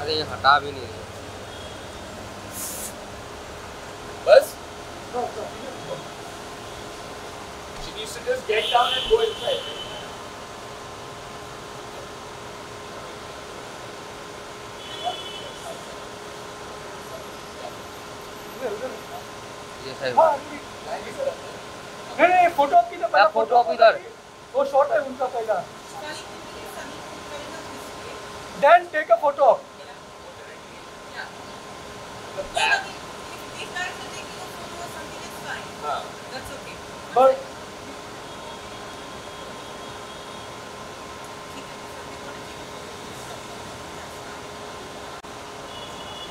अरे ये हटा भी नहीं रहे बस she needs to just get down and go inside. नहीं फोटो की तो पहला फोटो आप इधर वो शॉट है उनका पहला then take a photo but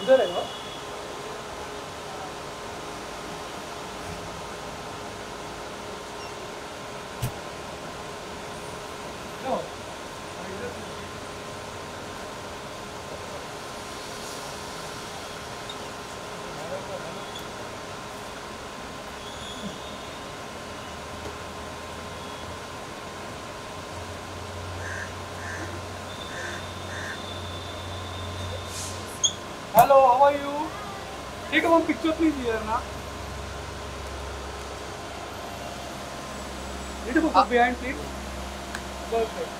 इधर है वो Hello, how are you? Take one picture please here na. Little bit behind please. Perfect.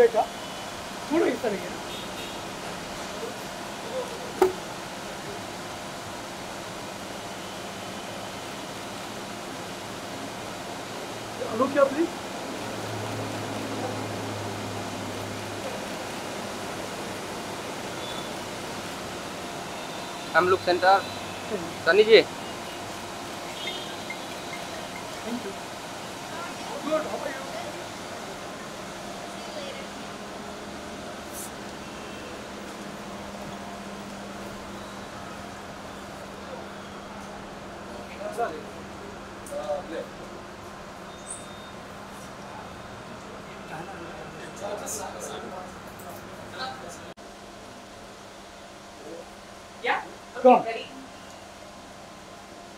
Wait up. Photo is there again. Look here, please. I'm look center. Sunny Ji. Thank you. Good. How are you? Sorry. Yeah? Okay, go on. Ready?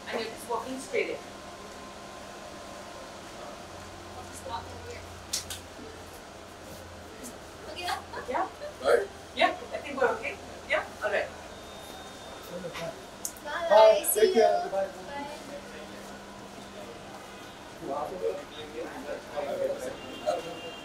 And you're just walking straight in. Just walk over here. Okay, yeah? Yeah? Alright? Yeah, I think we're okay. Yeah? Alright. Bye. Bye. See you. Bye. Bye. Bye.